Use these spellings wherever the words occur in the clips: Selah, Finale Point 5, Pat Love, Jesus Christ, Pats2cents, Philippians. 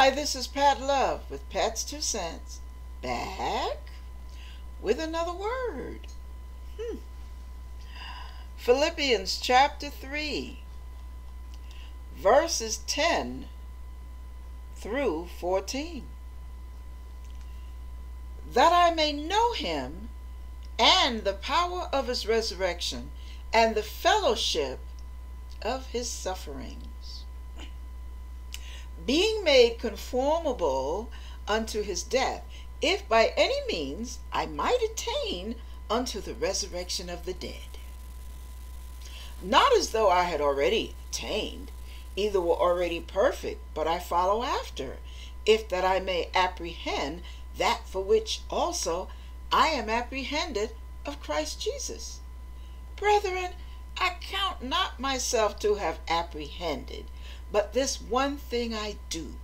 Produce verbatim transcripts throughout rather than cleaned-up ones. Hi, this is Pat Love with Pat's Two Cents, back with another word. Hmm. Philippians chapter three, verses ten through fourteen. That I may know him and the power of his resurrection and the fellowship of his sufferings, being made conformable unto his death, if by any means I might attain unto the resurrection of the dead. Not as though I had already attained, either were already perfect, but I follow after, if that I may apprehend that for which also I am apprehended of Christ Jesus. Brethren, I count not myself to have apprehended, but this one thing I do,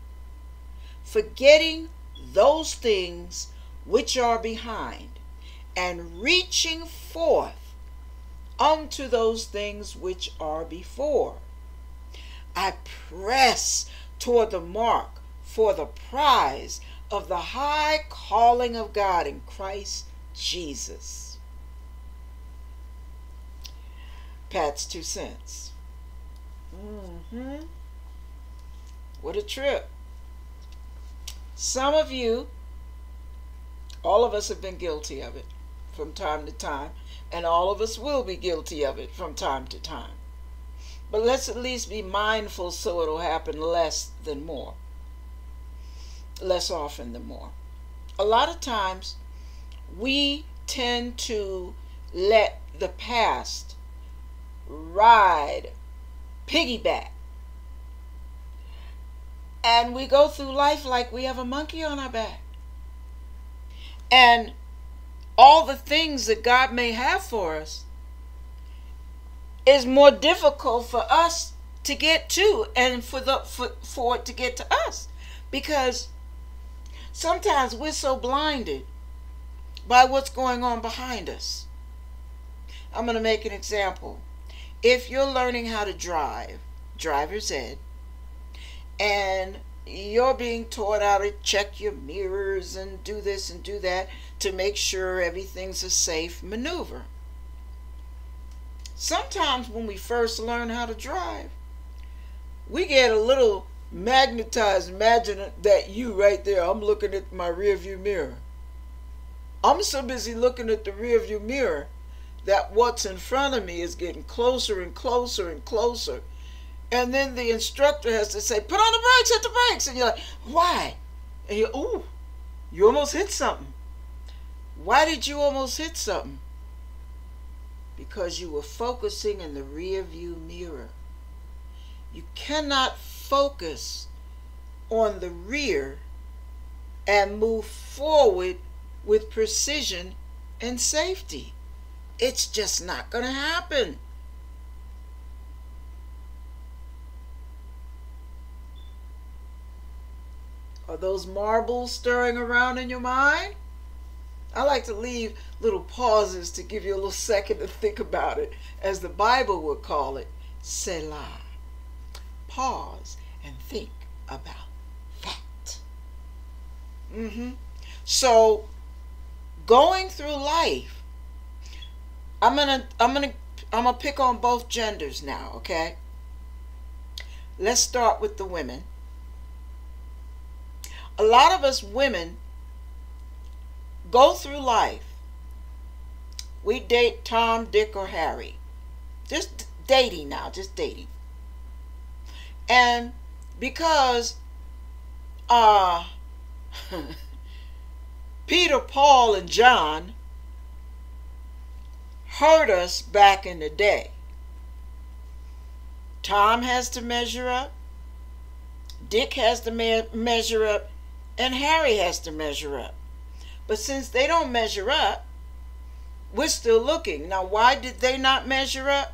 forgetting those things which are behind, and reaching forth unto those things which are before. I press toward the mark for the prize of the high calling of God in Christ Jesus. Pat's Two Cents. Mm-hmm. What a trip. Some of you, all of us have been guilty of it from time to time, and all of us will be guilty of it from time to time. But let's at least be mindful so it'll happen less than more. Less often than more. A lot of times we tend to let the past ride, piggyback, and we go through life like we have a monkey on our back. And all the things that God may have for us is more difficult for us to get to, and for the for, for it to get to us, because sometimes we're so blinded by what's going on behind us. I'm going to make an example. If you're learning how to drive, driver's ed, and you're being taught how to check your mirrors and do this and do that to make sure everything's a safe maneuver. Sometimes when we first learn how to drive, we get a little magnetized. Imagine that you right there. I'm looking at my rearview mirror. I'm so busy looking at the rearview mirror that what's in front of me is getting closer and closer and closer. And then the instructor has to say, put on the brakes, hit the brakes. And you're like, why? And you're, ooh, you almost hit something. Why did you almost hit something? Because you were focusing in the rearview mirror. You cannot focus on the rear and move forward with precision and safety. It's just not going to happen. Are those marbles stirring around in your mind? I like to leave little pauses to give you a little second to think about it, as the Bible would call it, Selah. Pause and think about that. Mm-hmm. So, going through life, I'm gonna, I'm gonna, I'm gonna pick on both genders now, okay? Let's start with the women. A lot of us women go through life. We date Tom, Dick, or Harry. Just dating now, just dating. And because uh, Peter, Paul, and John hurt us back in the day, Tom has to measure up, Dick has to me measure up, and Harry has to measure up. But since they don't measure up, we're still looking. Now, why did they not measure up?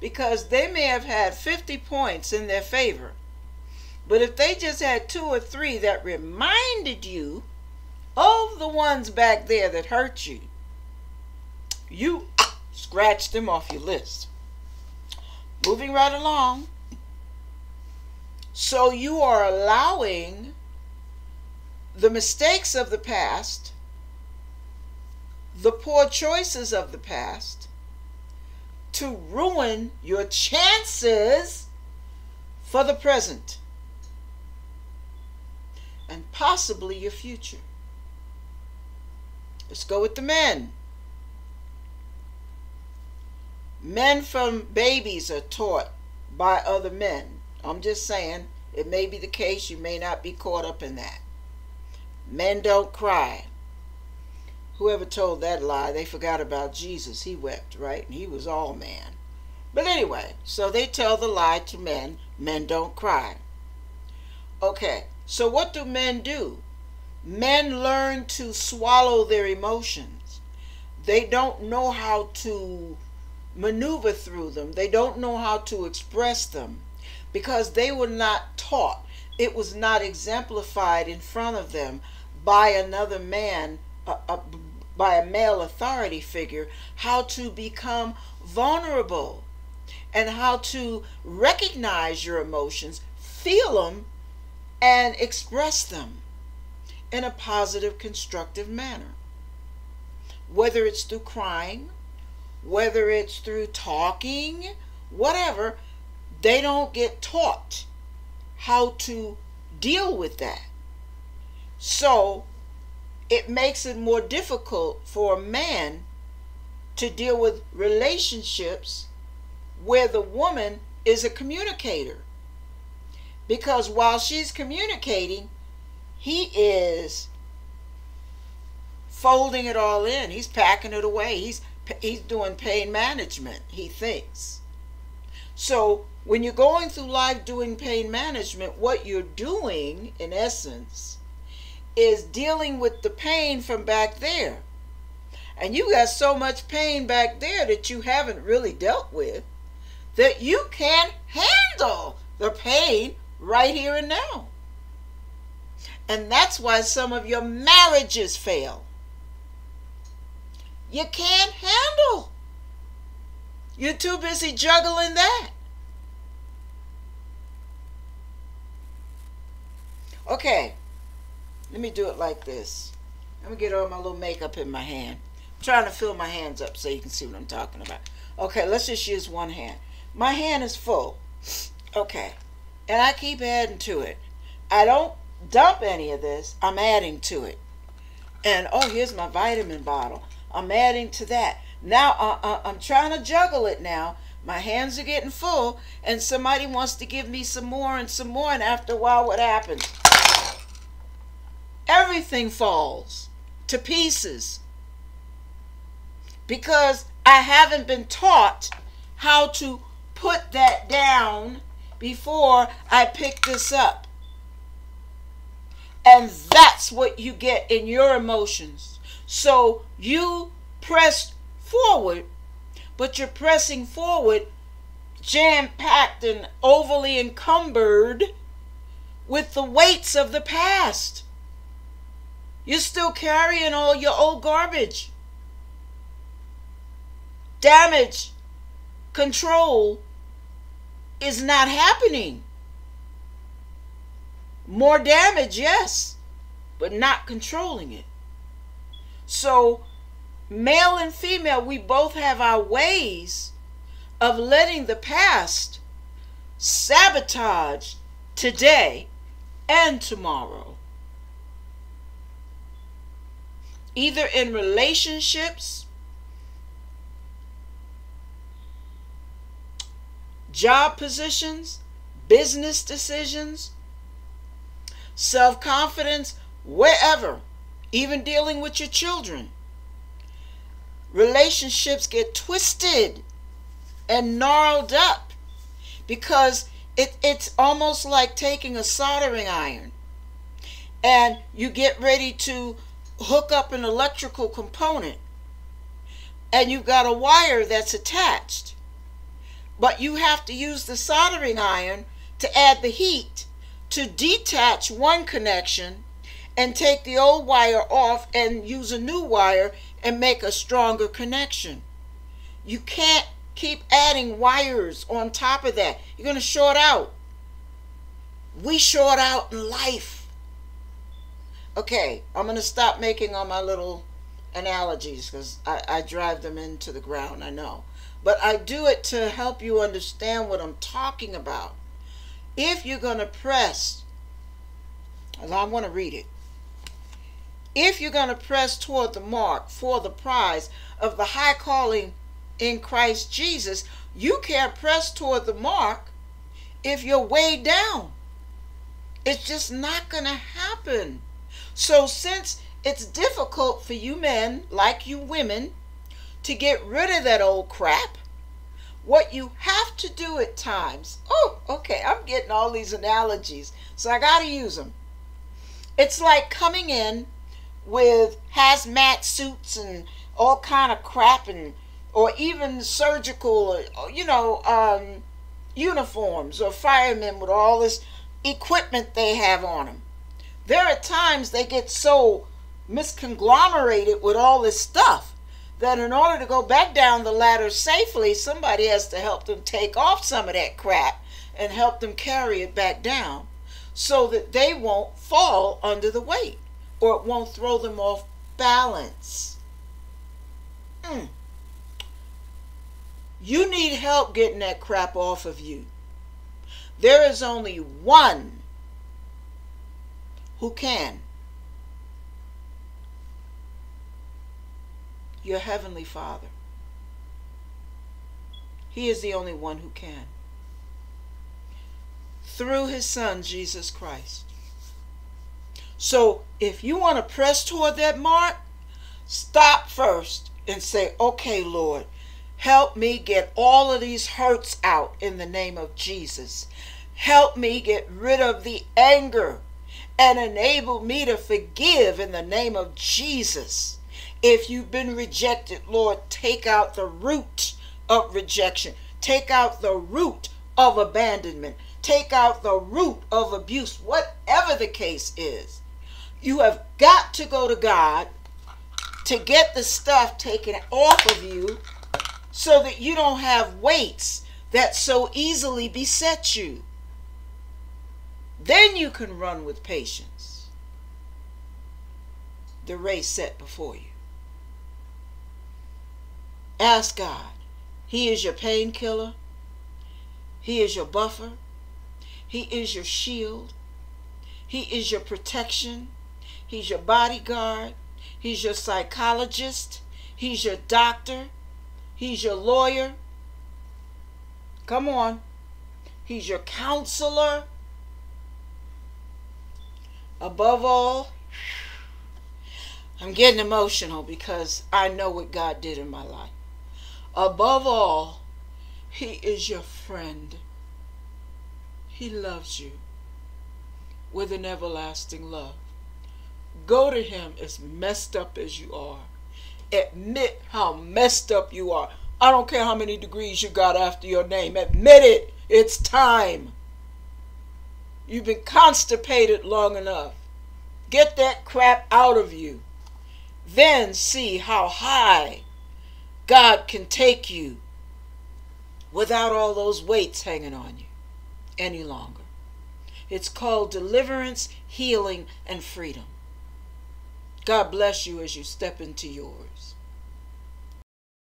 Because they may have had fifty points in their favor. But if they just had two or three that reminded you of the ones back there that hurt you, you scratched them off your list. Moving right along. So you are allowing the mistakes of the past, the poor choices of the past, to ruin your chances for the present and possibly your future. Let's go with the men. Men from babies are taught by other men. I'm just saying, it may be the case, you may not be caught up in that. Men don't cry. Whoever told that lie, they forgot about Jesus. He wept, right? And he was all man. But anyway, so they tell the lie to men. Men don't cry. Okay, so what do men do? Men learn to swallow their emotions. They don't know how to maneuver through them. They don't know how to express them because they were not taught. It was not exemplified in front of them by another man, uh, uh, by a male authority figure, how to become vulnerable and how to recognize your emotions, feel them, and express them in a positive, constructive manner. Whether it's through crying, whether it's through talking, whatever, they don't get taught how to deal with that. So it makes it more difficult for a man to deal with relationships where the woman is a communicator, because while she's communicating, he is folding it all in. He's packing it away. He's he's doing pain management, he thinks. So when you're going through life doing pain management, what you're doing, in essence, is dealing with the pain from back there. And you got so much pain back there that you haven't really dealt with that you can't handle the pain right here and now. And that's why some of your marriages fail. You can't handle. You're too busy juggling that. Okay, let me do it like this. I'm gonna get all my little makeup in my hand. I'm trying to fill my hands up so you can see what I'm talking about. Okay, let's just use one hand. My hand is full. Okay, and I keep adding to it. I don't dump any of this. I'm adding to it. And oh, here's my vitamin bottle. I'm adding to that. Now uh, I'm trying to juggle it now. My hands are getting full, and somebody wants to give me some more and some more, and after a while, what happens? Everything falls to pieces because I haven't been taught how to put that down before I pick this up. And that's what you get in your emotions. So you press forward, but you're pressing forward jam-packed and overly encumbered with the weights of the past. You're still carrying all your old garbage, damage, control is not happening. More damage, yes, but not controlling it. So male and female, we both have our ways of letting the past sabotage today and tomorrow, either in relationships, job positions, business decisions, self-confidence, wherever, even dealing with your children. Relationships get twisted and gnarled up because it, it's almost like taking a soldering iron and you get ready to hook up an electrical component, and you've got a wire that's attached, but you have to use the soldering iron to add the heat to detach one connection and take the old wire off and use a new wire and make a stronger connection. You can't keep adding wires on top of that. You're going to short out. We short out in life. Okay, I'm going to stop making all my little analogies because I, I drive them into the ground, I know. But I do it to help you understand what I'm talking about. If you're going to press, I want to read it. If you're going to press toward the mark for the prize of the high calling in Christ Jesus, you can't press toward the mark if you're weighed down. It's just not going to happen. So since it's difficult for you men, like you women, to get rid of that old crap, what you have to do at times, oh, okay, I'm getting all these analogies, so I got to use them. It's like coming in with hazmat suits and all kind of crap, and or even surgical, you know, um, uniforms, or firemen with all this equipment they have on them. There are times they get so misconglomerated with all this stuff that in order to go back down the ladder safely, somebody has to help them take off some of that crap and help them carry it back down so that they won't fall under the weight, or it won't throw them off balance. Mm. You need help getting that crap off of you. There is only one who can. Your Heavenly Father. He is the only one who can. Through His Son, Jesus Christ. So if you want to press toward that mark, stop first and say, okay, Lord, help me get all of these hurts out in the name of Jesus. Help me get rid of the anger and enable me to forgive in the name of Jesus. If you've been rejected, Lord, take out the root of rejection. Take out the root of abandonment. Take out the root of abuse, whatever the case is. You have got to go to God to get the stuff taken off of you so that you don't have weights that so easily beset you. Then you can run with patience the race set before you. Ask God. He is your painkiller. He is your buffer. He is your shield. He is your protection. He's your bodyguard. He's your psychologist. He's your doctor. He's your lawyer. Come on. He's your counselor. Above all, I'm getting emotional because I know what God did in my life. Above all, He is your friend. He loves you with an everlasting love. Go to Him as messed up as you are. Admit how messed up you are. I don't care how many degrees you got after your name. Admit it. It's time. You've been constipated long enough. Get that crap out of you. Then see how high God can take you without all those weights hanging on you any longer. It's called deliverance, healing, and freedom. God bless you as you step into yours.